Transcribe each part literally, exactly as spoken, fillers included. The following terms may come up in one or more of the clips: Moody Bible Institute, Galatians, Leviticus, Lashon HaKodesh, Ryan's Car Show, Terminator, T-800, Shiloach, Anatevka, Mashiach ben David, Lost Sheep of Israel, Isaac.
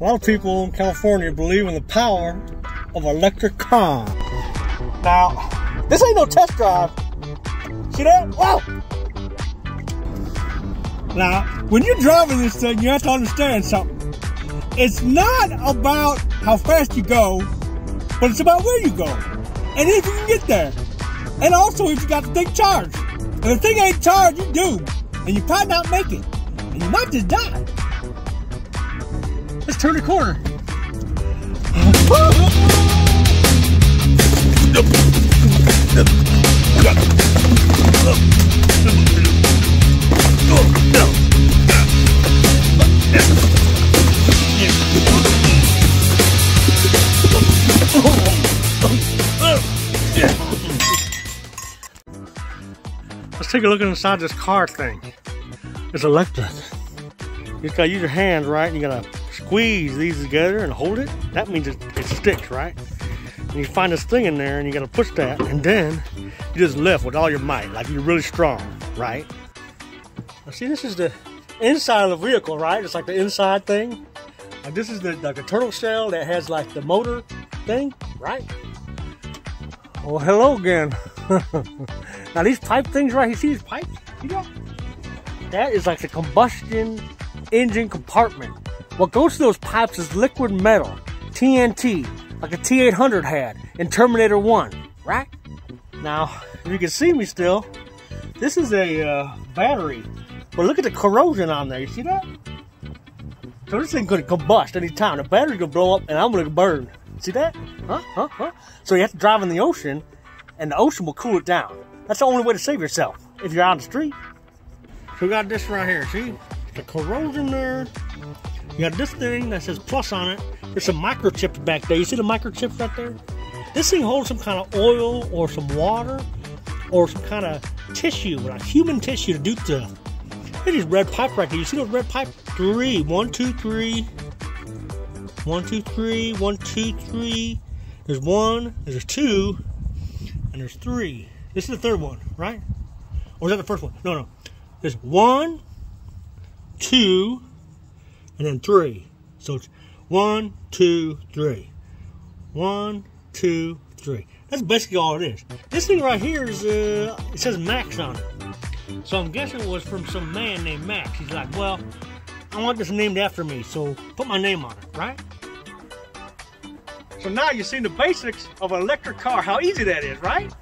A lot of people in California believe in the power of electric cars. Now, this ain't no test drive. See that? Wow! Now, when you're driving this thing, you have to understand something. It's not about how fast you go, but it's about where you go. And if you can get there. And also if you got the thing charged. If the thing ain't charged, you do. And you probably not make it. And you might just die. Let's turn the corner. Let's take a look inside this car thing. It's electric. You just gotta use your hands, right? You gotta squeeze these together and hold it. That means it, it sticks, right? And you find this thing in there and you gotta push that, and then you just lift with all your might, like you're really strong, right? Now see, this is the inside of the vehicle, right? It's like the inside thing. Like this is the, like a turtle shell that has like the motor thing, right? Well, hello again. Now these pipe things, right? You see these pipes? You know, that is like the combustion engine compartment. What goes through those pipes is liquid metal, T N T, like a T eight hundred had in Terminator one, right? Now, if you can see me still, this is a uh, battery. But look at the corrosion on there, you see that? So this thing's gonna combust any time. The battery's gonna blow up and I'm gonna burn. See that? Huh? Huh? Huh? So you have to drive in the ocean and the ocean will cool it down. That's the only way to save yourself if you're out on the street. So we got this right here, see? The corrosion there. You got this thing that says plus on it. There's some microchips back there. You see the microchips right there? This thing holds some kind of oil or some water or some kind of tissue, like human tissue to do stuff. Look at these red pipe right there. You see those red pipe? Three. One, two, three. One, two, three. One, two, three. There's one, there's two, and there's three. This is the third one, right? Or is that the first one? No, no. There's one, two, and then three. So it's one, two, three. One, two, three. That's basically all it is. This thing right here is, uh, it says Max on it. So I'm guessing it was from some man named Max. He's like, well, I want this named after me, so put my name on it, right? So now you've seen the basics of an electric car, how easy that is, right?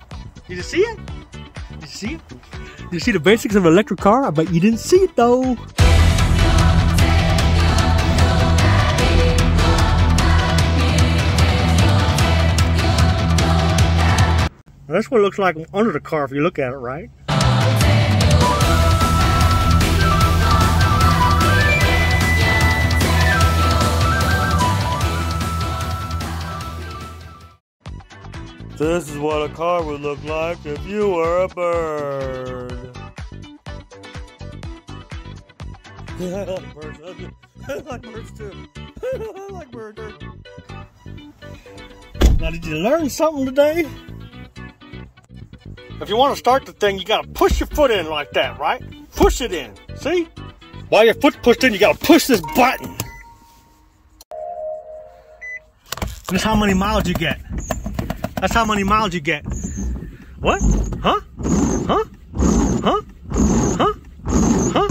Did you see it? Did you see it? Did you see the basics of an electric car? I bet you didn't see it though. Now, that's what it looks like under the car if you look at it, right? This is what a car would look like if you were a bird. I like birds. I like birds too. I like birds. Now, did you learn something today? If you want to start the thing, you got to push your foot in like that, right? Push it in. See? While your foot's pushed in, you got to push this button. That's how many miles you get. That's how many miles you get. What? Huh? Huh? Huh? Huh? Huh? Huh?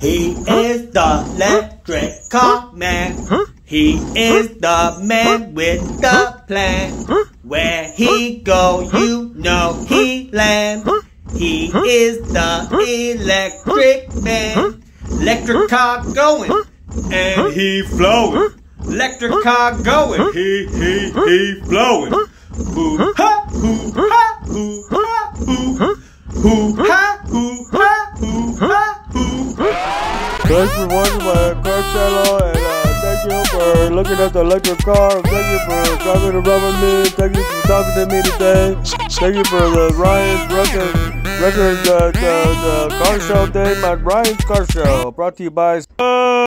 He huh? is the electric huh? car man. Huh? He is huh? the man huh? with the huh? plan. Huh? Where he huh? go, huh? you know he land. Huh? He huh? is the huh? electric huh? man. Huh? Electric car going, huh? and huh? he flowing. Huh? Electric huh? car going, huh? he he huh? he flowing. Huh? Hoo ha hoo ha hoo ha hoo ha hoo ha hoo ha hoo ha hoo ha. Thanks for watching my car channel, and uh, thank you for looking at the electric car. Thank you for driving around with me. Thank you for talking to me today. Thank you for the Ryan's record record uh, the, the car show day. My Ryan's Car Show brought to you by. Uh,